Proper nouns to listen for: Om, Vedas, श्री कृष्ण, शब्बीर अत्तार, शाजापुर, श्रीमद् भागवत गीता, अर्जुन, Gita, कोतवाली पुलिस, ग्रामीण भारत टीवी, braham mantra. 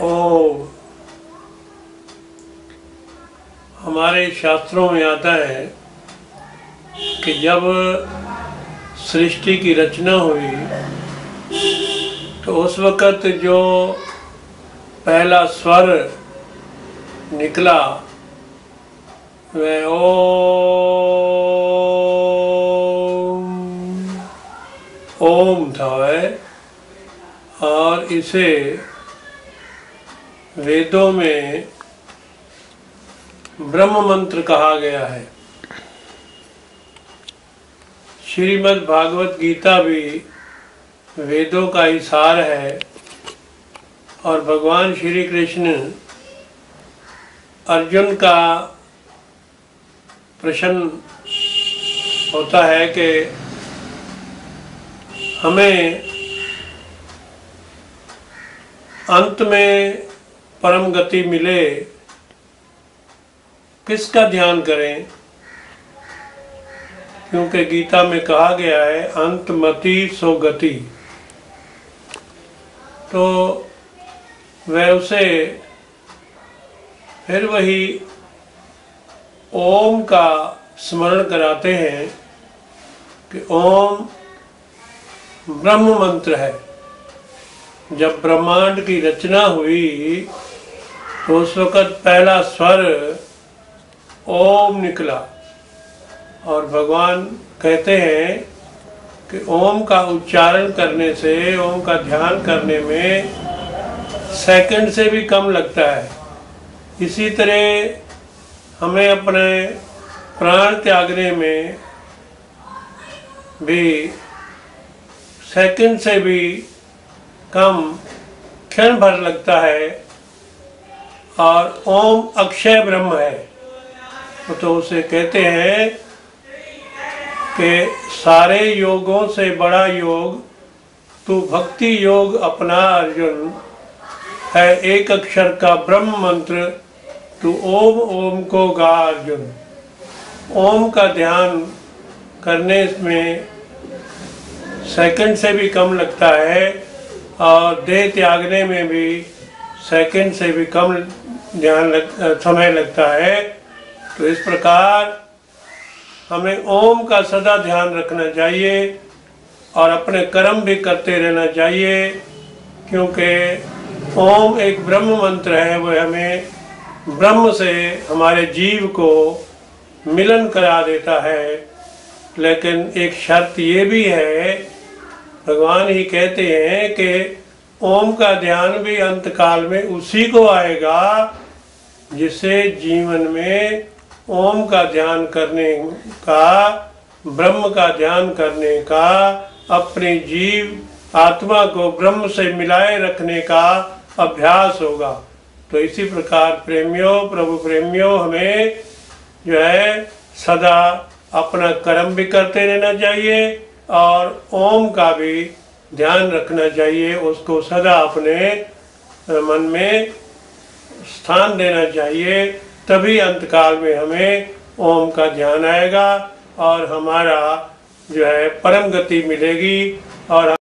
ओम। हमारे शास्त्रों में आता है कि जब सृष्टि की रचना हुई तो उस वक़्त जो पहला स्वर निकला वह ओम था वह, और इसे वेदों में ब्रह्म मंत्र कहा गया है। श्रीमद् भागवत गीता भी वेदों का ही सार है और भगवान श्री कृष्ण अर्जुन का प्रश्न होता है कि हमें अंत में परम गति मिले किसका ध्यान करें, क्योंकि गीता में कहा गया है अंतमति सो गति। तो वह उसे फिर वही ओम का स्मरण कराते हैं कि ओम ब्रह्म मंत्र है। जब ब्रह्मांड की रचना हुई तो उस वक़्त पहला स्वर ओम निकला और भगवान कहते हैं कि ओम का उच्चारण करने से, ओम का ध्यान करने में सेकंड से भी कम लगता है। इसी तरह हमें अपने प्राण त्यागने में भी सेकंड से भी कम क्षण भर लगता है। और ओम अक्षय ब्रह्म है तो उसे कहते हैं कि सारे योगों से बड़ा योग तू भक्ति योग अपना अर्जुन है, एक अक्षर का ब्रह्म मंत्र तू ओम ओम को गा अर्जुन। ओम का ध्यान करने में सेकंड से भी कम लगता है और देह त्यागने में भी सेकंड से भी कम समय लगता है। तो इस प्रकार हमें ओम का सदा ध्यान रखना चाहिए और अपने कर्म भी करते रहना चाहिए, क्योंकि ओम एक ब्रह्म मंत्र है। वह हमें ब्रह्म से, हमारे जीव को मिलन करा देता है। लेकिन एक शर्त ये भी है, भगवान ही कहते हैं कि ओम का ध्यान भी अंतकाल में उसी को आएगा जिसे जीवन में ओम का ध्यान करने का, ब्रह्म का ध्यान करने का, अपने जीव आत्मा को ब्रह्म से मिलाए रखने का अभ्यास होगा। तो इसी प्रकार प्रेमियों, प्रभु प्रेमियों, हमें जो है सदा अपना कर्म भी करते रहना चाहिए और ओम का भी ध्यान रखना चाहिए, उसको सदा अपने मन में स्थान देना चाहिए। तभी अंतकाल में हमें ओम का ध्यान आएगा और हमारा जो है परम गति मिलेगी और